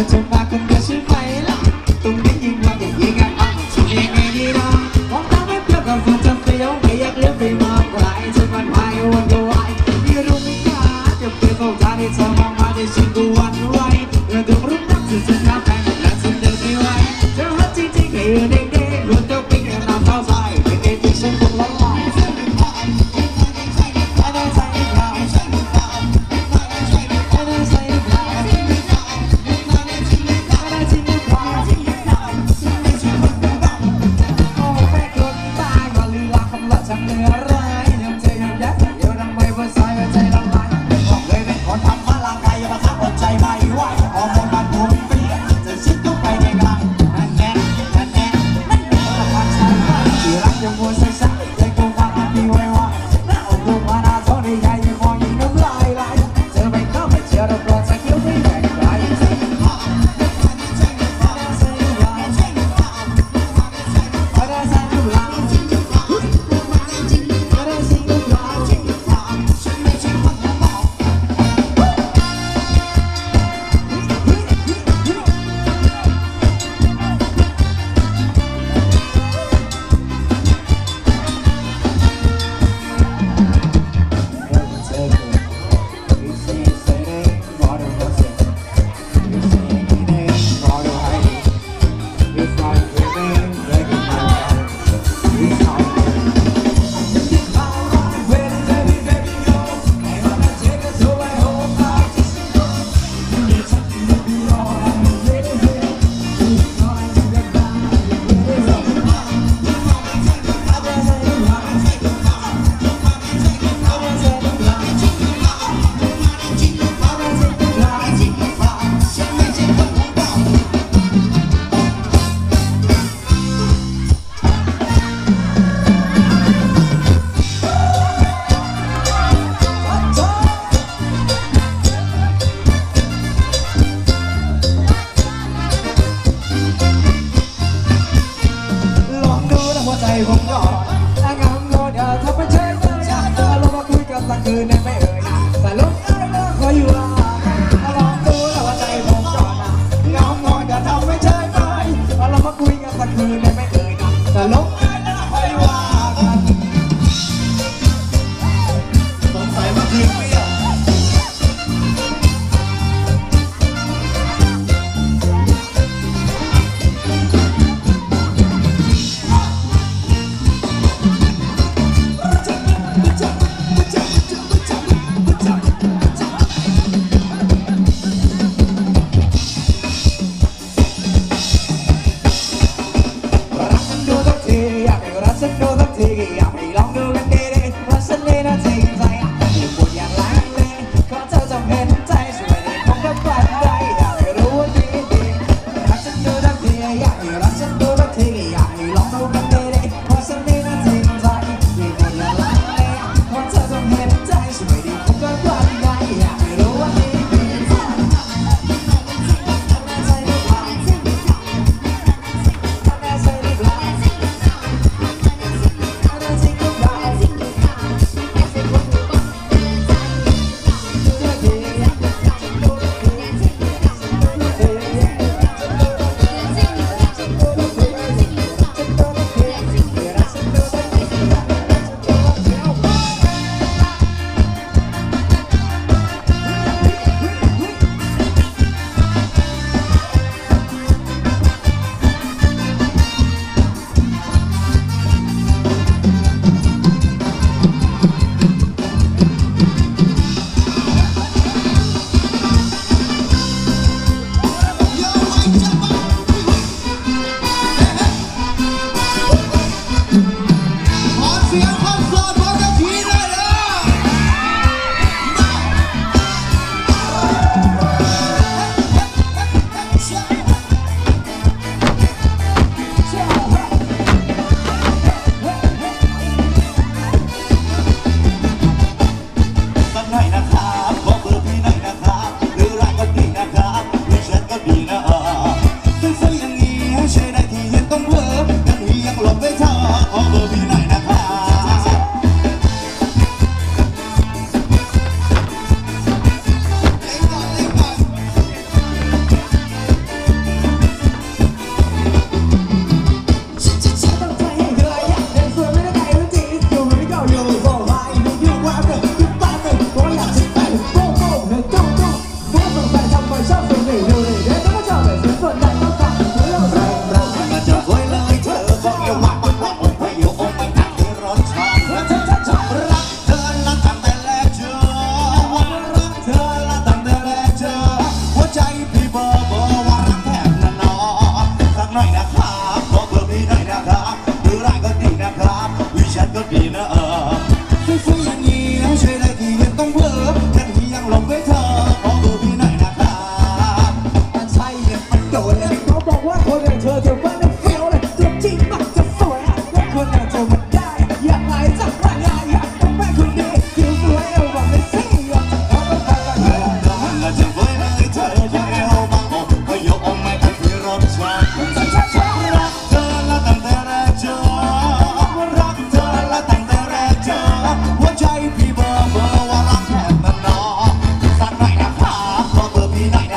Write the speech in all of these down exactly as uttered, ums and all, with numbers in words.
อจะมาคนเดียวใช่ไหมล่ะตรงนี้ยิ่งมาอย่างยิ่งกันอ่ะจะยังไงดีนะมองตาไม่เปลี่ยวกับฝันจะเปลี่ยวไม่อยากเลี้ยวไปมองไกลจนวันไหววันดูไหวไม่รู้ไม่กล้าจะเปลี่ยนตัวได้เธอมองมาได้ชิงกูวันไหวระดับรุ่นนักศึกษาแข่งและฉันเดินไม่ไหวเธอรักจริงๆแค่อยู่เด็กๆรู้ตัวปิ๊งแต่น้ำเท้าใจเป็นเด็กที่ฉันคงร้องไห้ผมหยอดแต่งามโดดเดี่ยวทำเป็นเช่นเดิมเธอลงมาคุยกันสักคืนได้ไหมเอ่ยแต่ลุกได้แล้วขออยู่ลาลองดูแล้วว่าใจผมหยอดงามโดดเดี่ยวทำเป็นเช่นเดิมเธอลงมาคุยกันสักคืนได้ไหมเอ่ยแต่ลุกได้แล้วขออยู่ลาสงสัยมาคืนไม่ได้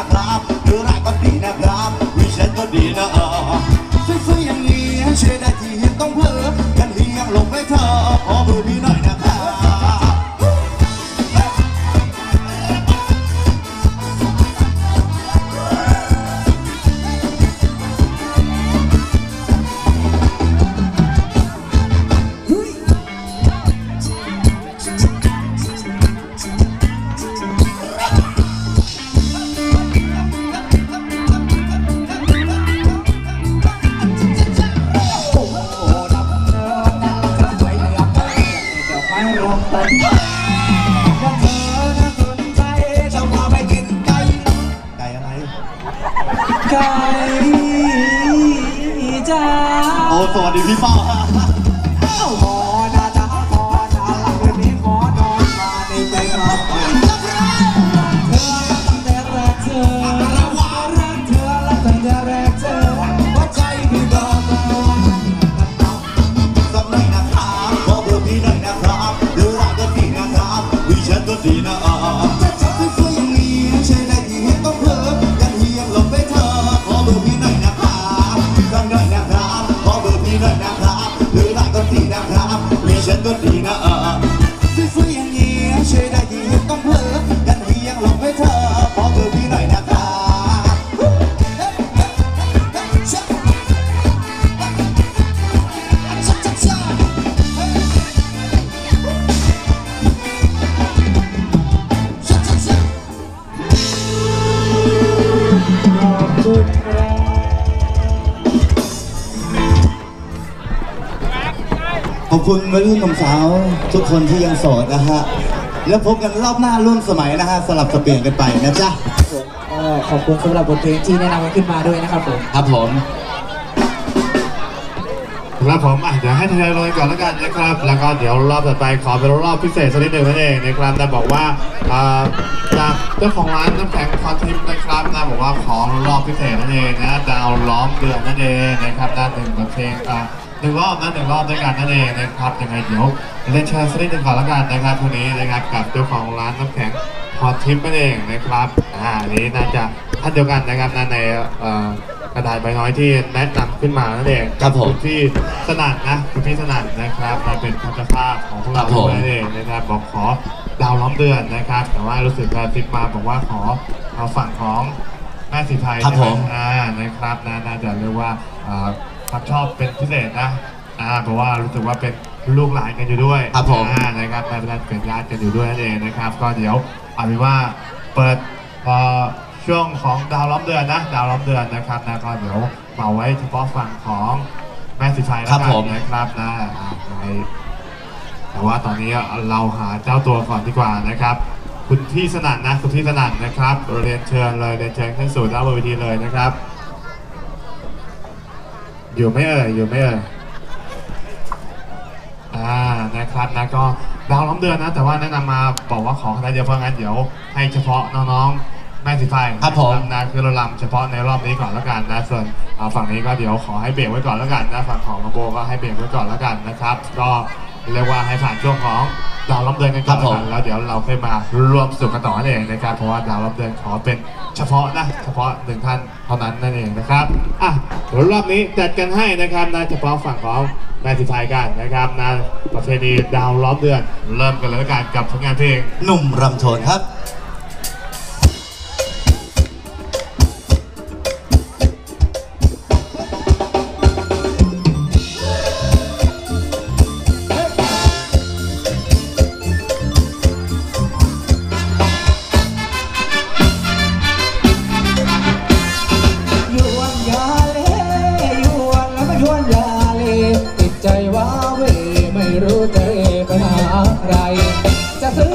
นะครับเธอรักก็ดีนะครับวิเศษก็ดีนะเออสวยๆอย่างนี้ใช่ได้ที่เห็นต้องเพ้อกันเลี้ยงลงไว้เธอขอเบอร์พี่หน่อยนะครับไก่จ้าโอ้สวัสดีพี่ป้าขอจ้าจ้าขอจ้ารักเธอนี้ขอนอนมาในใจเราเธอรักตั้งแต่แรกเธอรักเธอรักตั้งแต่แรกเธอว่าใจพี่ก็ต้องสักหน่อยนะครับขอเบอร์พี่หน่อยนะครับเธอรักก็ดีนะครับวิเชนก็ดีนะอ่ะก็ดีนะเออสวยๆอย่างนี้ใช่ได้ที่ต้องเพ้อกันเฮียงลงไว้เธอขอเบอร์พี่หน่อยนะคะขอบคุณวัยรุ่นหนุ่มสาวทุกคนที่ยังโสดนะฮะแล้วพบกันรอบหน้าร่วมสมัยนะฮะสลับสเปลี่ยนกันไปนะจ๊ะขอบคุณสำหรับบทเพลงที่แนะนำขึ้นมาด้วยนะครับผมครับผมครับผมอ่ะเดี๋ยวให้ทยอยลงก่อนแล้วกันนะครับแล้วก็เดี๋ยวรอบต่อไปขอเป็นรอบพิเศษสักนิดหนึ่งนั่นเองนะครับแต่บอกว่าจากเจ้าของร้านน้ำแข็งพรทิพย์นะครับนะบอกว่าขอรอบพิเศษนั่นเองนะดาวล้อมเดือนนั่นเองนะครับด้านหนึ่งบทเพลงหนึ่งรอบนะหนึ่งรอบด้วยกันนั่นเองนะครับยังไงเดี๋ยวเล่นเชิญสักนิดหนึ่งก่อนแล้วกันนะครับวันนี้นะครับกับเจ้าของร้านน้ำแข็งพรทิพย์นั่นเองนะครับอ่านี้น่าจะท่านเดียวกันนะครับในกระดาษใบน้อยที่แนะนำขึ้นมานั่นเองครับผมที่สนั่นนะคุณพี่สนั่นนะครับมาเป็นผู้จัดภาพของพวกเรานั่นเองนะครับบอกขอดาวล้อมเดือนนะครับแต่ว่ารู้สึกว่าทิพย์มาบอกว่าขอเอาฝั่งของแม่สีไทยครับผมอ่านะครับน่าจะเรียกว่าครับชอบเป็นพิเศษนะอ่าเพราะว่ารู้สึกว่าเป็นลูกหลานกันอยู่ด้วยครับผมอ่านะครับในประเทศเป็นญาติกันอยู่ด้วยนั่นเองนะครับก็เดี๋ยวเอาเป็นว่าเปิดช่วงของดาวล้อมเดือนนะดาวล้อมเดือนนะครับนะก็เดี๋ยวมาไว้เฉพาะฝั่งของแม่สีไทยแล้วกันนะครับนะในแต่ว่าตอนนี้เราหาเจ้าตัวก่อนดีกว่านะครับคุณที่สนั่นนะคุณที่สนั่นนะครับเรียนเชิญเลยเรียนเชิญขึ้นสู่หน้าเวทีเลยนะครับอยู่ไม่เอ่ยอยู่ไม่เอ่ยอ่านะครับนะก็ดาวล้อมเดือนนะแต่ว่าแนะนำมาบอกว่าขอคณะเดียวเพราะงั้นเดี๋ยวให้เฉพาะน้องๆแม่สีไฟครับผมนะคือเราลำเฉพาะในรอบนี้ก่อนแล้วกันนะส่วนฝั่งนี้ก็เดี๋ยวขอให้เบรกไว้ก่อนแล้วกันนะฝั่งของโบก็ให้เบรกไว้ก่อนแล้วกันนะครับก็เรียกว่าให้ผ่านช่วงของดาวล้อมเดือนกันก่อนแล้วเดี๋ยวเราค่อยมารวมสุขกันต่อนั่นเองนะครับเพราะว่าดาวล้อมเดือนขอเป็นเฉพาะนะเฉพาะหนึ่งท่านเท่านั้นนั่นเองนะครับอ่ะเดี๋ยวรอบนี้จัดกันให้นะครับนะเฉพาะฝั่งของแม่สีไทยกันนะครับนะประเพณีดาวล้อมเดือนเริ่มกันเลยแล้วกันกับผลงานเพลงหนุ่มรำโชนครับจะซื้อ